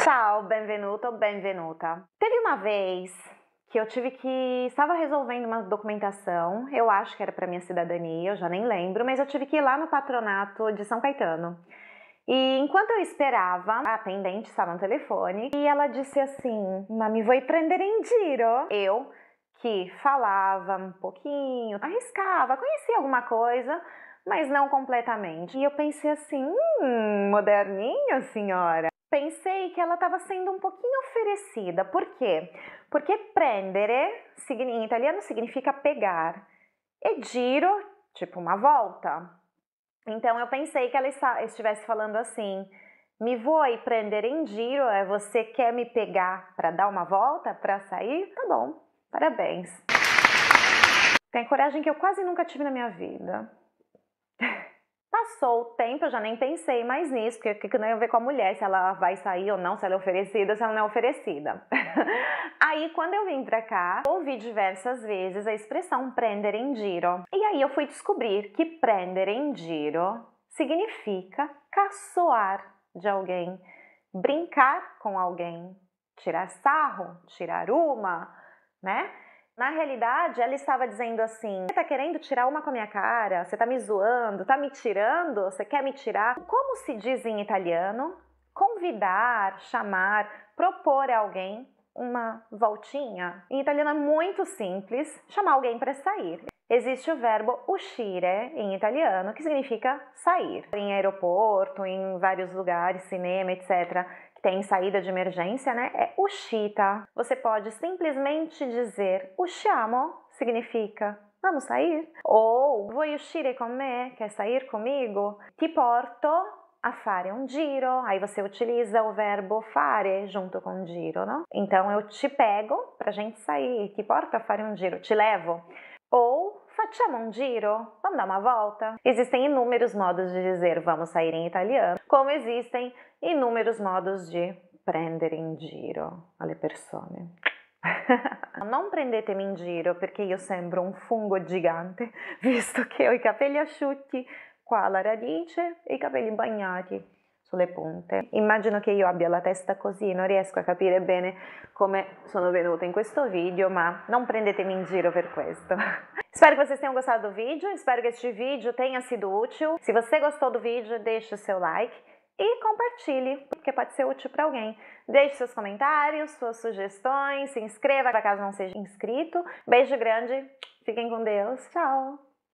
Ciao, benvenuto, benvenuta. Teve uma vez que eu tive que... Estava resolvendo uma documentação, eu acho que era para minha cidadania, eu já nem lembro, mas eu tive que ir lá no patronato de São Caetano. E enquanto eu esperava, a atendente estava no telefone e ela disse assim: "Ma mi vuoi prendere in giro?" Eu, que falava um pouquinho, arriscava, conhecia alguma coisa, mas não completamente. E eu pensei assim: moderninha senhora. Pensei que ela estava sendo um pouquinho oferecida. Por quê? Porque prendere, em italiano, significa pegar. E giro, tipo uma volta. Então eu pensei que ela estivesse falando assim: "Mi vuoi prendere in giro?" É "você quer me pegar para dar uma volta, para sair? Tá bom, parabéns." Tem coragem que eu quase nunca tive na minha vida. Passou o tempo, eu já nem pensei mais nisso, porque não ia ver com a mulher, se ela vai sair ou não, se ela é oferecida, se ela não é oferecida. Aí, quando eu vim pra cá, ouvi diversas vezes a expressão prendere in giro. E aí eu fui descobrir que prendere in giro significa caçoar de alguém, brincar com alguém, tirar sarro, tirar uma, né? Na realidade, ela estava dizendo assim: "Você tá querendo tirar uma com a minha cara? Você tá me zoando? Tá me tirando? Você quer me tirar?" Como se diz em italiano, convidar, chamar, propor a alguém uma voltinha. Em italiano é muito simples chamar alguém para sair. Existe o verbo uscire em italiano, que significa sair. Em aeroporto, em vários lugares, cinema, etc., tem saída de emergência, né? É uscita. Você pode simplesmente dizer usciamo, significa vamos sair. Ou "vuoi uscire con me", quer sair comigo? "Ti porto a fare un giro", aí você utiliza o verbo fare junto com giro, né? Então eu te pego pra gente sair, "ti porto a fare un giro", te levo. Ou "facciamo un giro", vamos dar uma volta. Existem inúmeros modos de dizer vamos sair em italiano, como existem inúmeros modos de prendere in giro alle persone. Non prendetemi in giro perché io sembro un fungo gigante, visto che ho i capelli asciutti qua alla radice e i capelli bagnati sulle punte. Immagino che io abbia la testa così, non riesco a capire bene come sono venuta in questo video, ma non prendetemi in giro per questo. Espero que vocês tenham gostado do vídeo, espero que este vídeo tenha sido útil. Se você gostou do vídeo, deixe o seu like e compartilhe, porque pode ser útil para alguém. Deixe seus comentários, suas sugestões, se inscreva caso não seja inscrito. Beijo grande, fiquem com Deus, tchau!